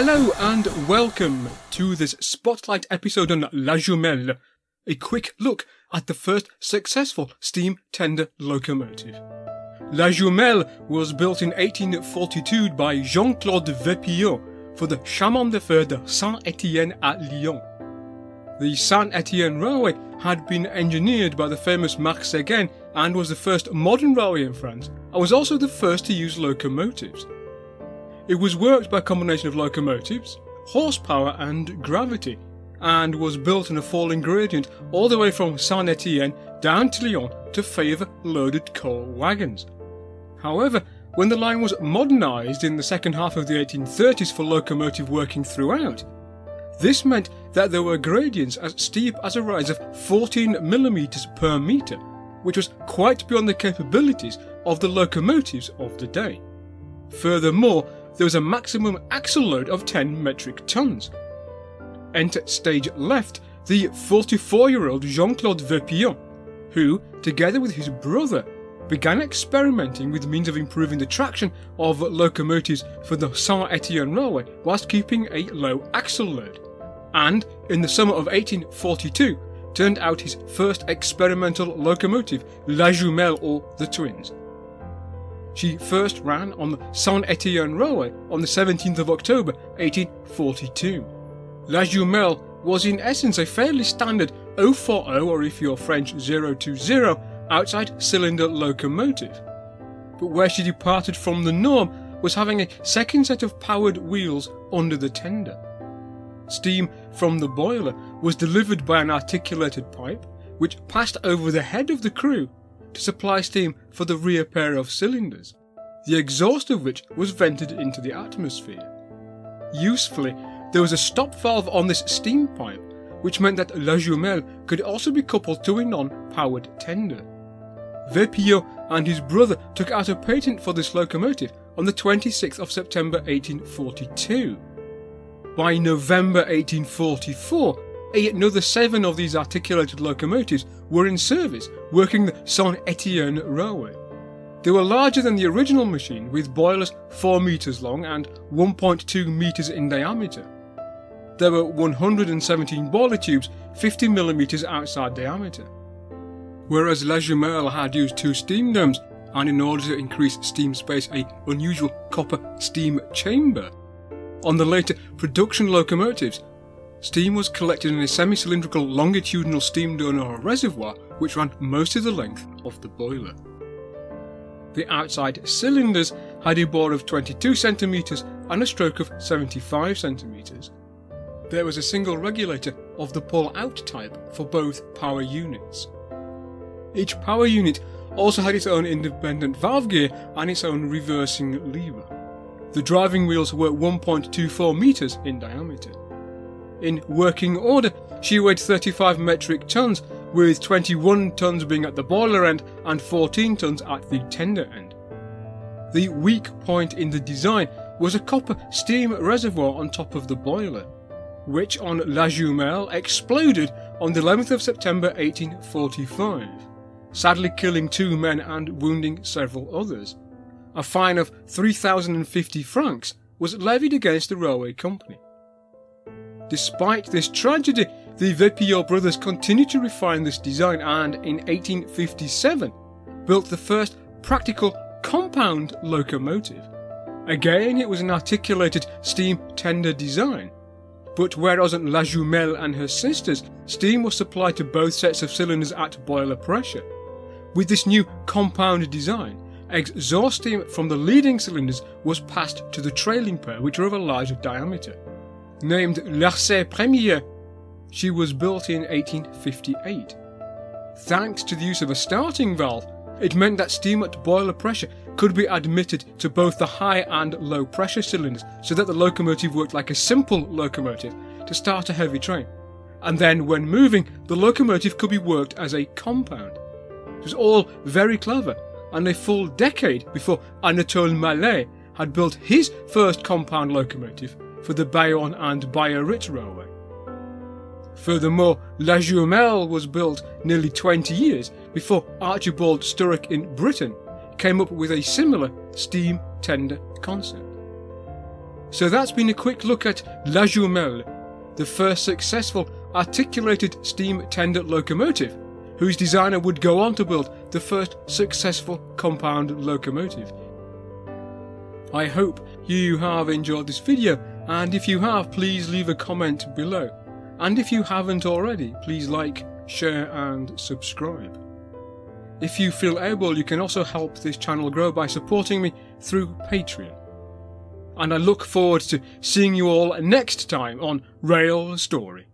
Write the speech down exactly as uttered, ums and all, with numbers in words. Hello and welcome to this spotlight episode on La Jumelle, a quick look at the first successful steam tender locomotive. La Jumelle was built in eighteen forty-two by Jean-Claude Verpilleux for the Chemin de Fer de Saint-Etienne à Lyon. The Saint-Etienne Railway had been engineered by the famous Marc Seguin and was the first modern railway in France, and was also the first to use locomotives. It was worked by a combination of locomotives, horsepower and gravity, and was built in a falling gradient all the way from Saint-Etienne down to Lyon to favour loaded coal wagons. However, when the line was modernised in the second half of the eighteen thirties for locomotive working throughout, this meant that there were gradients as steep as a rise of fourteen millimetres per metre, which was quite beyond the capabilities of the locomotives of the day. Furthermore, there was a maximum axle load of ten metric tons. Enter stage left the forty-four-year-old Jean-Claude Verpilleux, who, together with his brother, began experimenting with means of improving the traction of locomotives for the Saint-Etienne Railway whilst keeping a low axle load, and, in the summer of eighteen forty-two, turned out his first experimental locomotive, La Jumelle or the Twins. She first ran on the Saint-Etienne Railway on the seventeenth of October eighteen forty-two. La Jumelle was in essence a fairly standard zero four zero, or if you're French zero two zero, outside cylinder locomotive. But where she departed from the norm was having a second set of powered wheels under the tender. Steam from the boiler was delivered by an articulated pipe, which passed over the head of the crew to supply steam for the rear pair of cylinders, the exhaust of which was vented into the atmosphere. Usefully, there was a stop valve on this steam pipe, which meant that La Jumelle could also be coupled to a non-powered tender. Verpilleux and his brother took out a patent for this locomotive on the twenty-sixth of September eighteen forty-two. By November eighteen forty-four, another seven of these articulated locomotives were in service, working the Saint-Etienne Railway. They were larger than the original machine, with boilers four metres long and one point two metres in diameter. There were one hundred seventeen boiler tubes, fifty millimetres outside diameter. Whereas La Jumelle had used two steam domes, and in order to increase steam space, an unusual copper steam chamber, on the later production locomotives, steam was collected in a semi-cylindrical longitudinal steam donor or reservoir which ran most of the length of the boiler. The outside cylinders had a bore of twenty-two centimetres and a stroke of seventy-five centimetres. There was a single regulator of the pull-out type for both power units. Each power unit also had its own independent valve gear and its own reversing lever. The driving wheels were one point two four metres in diameter. In working order, she weighed thirty-five metric tons, with twenty-one tons being at the boiler end and fourteen tons at the tender end. The weak point in the design was a copper steam reservoir on top of the boiler, which on La Jumelle exploded on the eleventh of September eighteen forty-five, sadly killing two men and wounding several others. A fine of three thousand fifty francs was levied against the railway company. Despite this tragedy, the Verpilleux brothers continued to refine this design and, in eighteen fifty-seven, built the first practical compound locomotive. Again, it was an articulated steam tender design, but whereas on La Jumelle and her sisters, steam was supplied to both sets of cylinders at boiler pressure. With this new compound design, exhaust steam from the leading cylinders was passed to the trailing pair, which were of a larger diameter. Named L'Arcet Premier, she was built in eighteen fifty-eight. Thanks to the use of a starting valve, it meant that steam at boiler pressure could be admitted to both the high and low pressure cylinders, so that the locomotive worked like a simple locomotive to start a heavy train. And then, when moving, the locomotive could be worked as a compound. It was all very clever, and a full decade before Anatole Mallet had built his first compound locomotive for the Bayonne and Bayeux Railway. Furthermore, La Jumelle was built nearly twenty years before Archibald Sturrock in Britain came up with a similar steam tender concept. So that's been a quick look at La Jumelle, the first successful articulated steam tender locomotive, whose designer would go on to build the first successful compound locomotive. I hope you have enjoyed this video, and if you have, please leave a comment below. And if you haven't already, please like, share and subscribe. If you feel able, you can also help this channel grow by supporting me through Patreon. And I look forward to seeing you all next time on Rail Story.